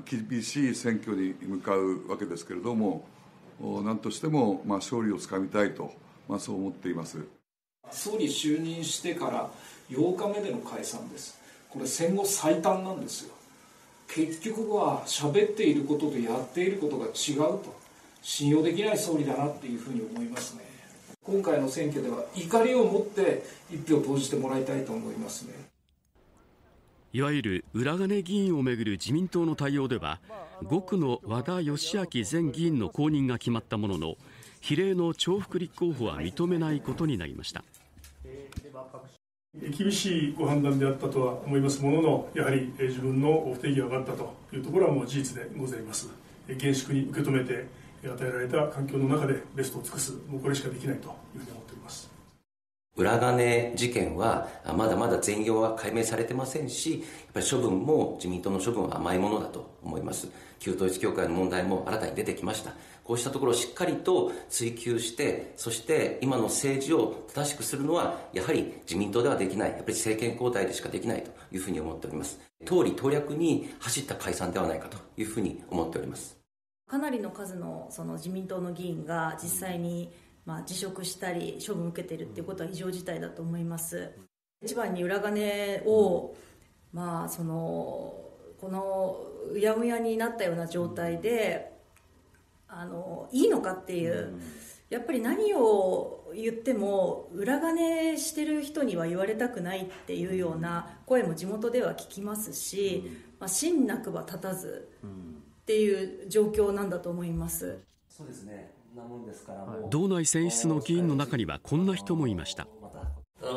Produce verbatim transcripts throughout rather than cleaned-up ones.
厳しい選挙に向かうわけですけれども、なんとしてもまあ勝利をつかみたいと、まあ、そう思っています。総理就任してからようかめでの解散です。これ戦後最短なんですよ。結局は喋っていることとやっていることが違うと、信用できない総理だなっていうふうに思いますね。今回の選挙では怒りを持って一票投じてもらいたいと思いますね。いわゆる裏金議員をめぐる自民党の対応では、ごくの和田義明前議員の後任が決まったものの、比例の重複立候補は認めないことになりました。厳しいご判断であったとは思いますものの、やはり自分の不手際があったというところはもう事実でございます。厳粛に受け止めて、与えられた環境の中でベストを尽くす、もうこれしかできないというふうに思っております。裏金事件はまだまだ全容は解明されてませんし、やっぱり処分も自民党の処分は甘いものだと思います。旧統一教会の問題も新たに出てきました。こうしたところをしっかりと追及して、そして今の政治を正しくするのはやはり自民党ではできない、やっぱり政権交代でしかできないというふうに思っております。党利党略に走った解散ではないかというふうに思っております。かなりの数のその自民党の議員が実際に、うんまあ、辞職したり処分を受けているということは異常事態だと思います。一番に裏金を、まあ、そのこのうやむやになったような状態であのいいのかっていう、やっぱり何を言っても裏金してる人には言われたくないっていうような声も地元では聞きますし、まあ、信なくば立たずっていう状況なんだと思います。そうですね。道内選出の議員の中にはこんな人もいました。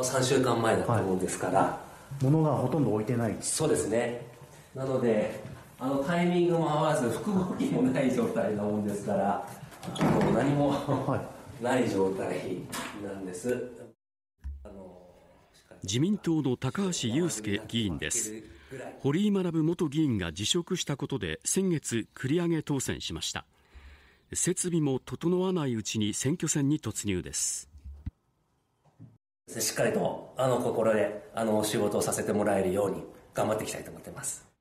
さんしゅうかんまえだったものですから、はい、物がほとんど置いてない。そうですね。なのであのタイミングも合わず複合機もない状態なもんですから、もう何も、はい、ない状態なんです。あの自民党の高橋祐介議員です。堀井学元議員が辞職したことで先月繰り上げ当選しました。設備も整わないうちに選挙戦に突入です。しっかりとあの心であの仕事をさせてもらえるように頑張っていきたいと思っています。